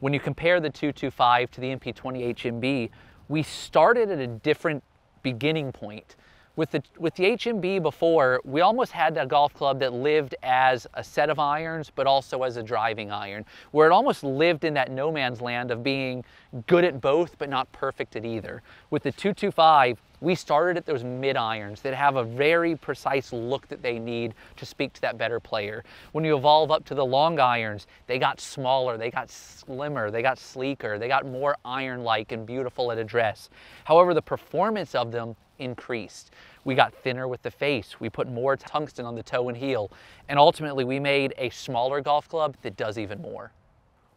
When you compare the 225 to the MP20 HMB, we started at a different beginning point. With the HMB before, we almost had a golf club that lived as a set of irons, but also as a driving iron, where it almost lived in that no man's land of being good at both, but not perfect at either. With the 225, we started at those mid irons that have a very precise look that they need to speak to that better player. When you evolve up to the long irons, they got smaller, they got slimmer, they got sleeker, they got more iron-like and beautiful at address. However, the performance of them increased. We got thinner with the face, we put more tungsten on the toe and heel, and ultimately we made a smaller golf club that does even more.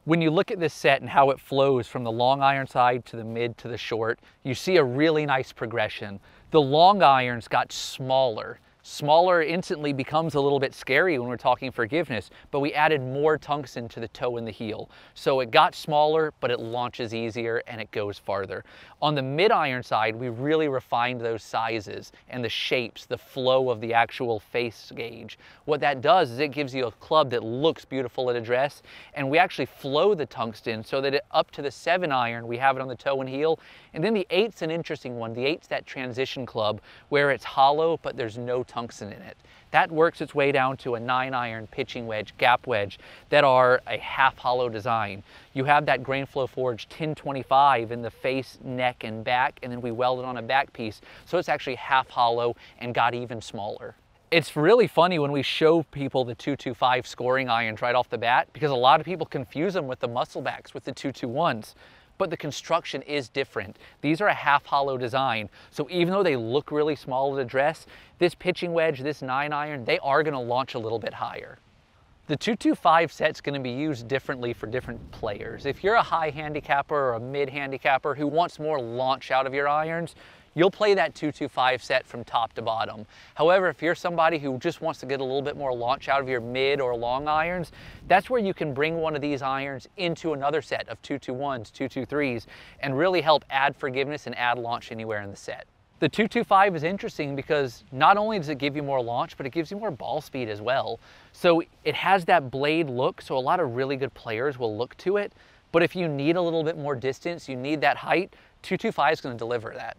When you look at this set and how it flows from the long iron side to the mid to the short, you see a really nice progression. The long irons got smaller. Smaller instantly becomes a little bit scary when we're talking forgiveness, but we added more tungsten to the toe and the heel. So it got smaller, but it launches easier and it goes farther. On the mid-iron side, we really refined those sizes and the shapes, the flow of the actual face gauge. What that does is it gives you a club that looks beautiful at address, and we actually flow the tungsten so that up to the 7-iron, we have it on the toe and heel. And then the 8's an interesting one. The 8's that transition club where it's hollow, but there's no tungsten in it. That works its way down to a 9-iron, pitching wedge, gap wedge that are a half hollow design. You have that Grain Flow Forged 1025 in the face, neck, and back, and then we weld it on a back piece. So it's actually half hollow and got even smaller. It's really funny when we show people the 225 scoring irons right off the bat, because a lot of people confuse them with the muscle backs, with the 221s. But the construction is different. These are a half hollow design. So even though they look really small to address, this pitching wedge, this 9-iron, they are gonna launch a little bit higher. The 225 set's gonna be used differently for different players. If you're a high handicapper or a mid handicapper who wants more launch out of your irons, you'll play that 225 set from top to bottom. However, if you're somebody who just wants to get a little bit more launch out of your mid or long irons, that's where you can bring one of these irons into another set of 221s, 223s, and really help add forgiveness and add launch anywhere in the set. The 225 is interesting because not only does it give you more launch, but it gives you more ball speed as well. So it has that blade look, so a lot of really good players will look to it. But if you need a little bit more distance, you need that height, 225 is going to deliver that.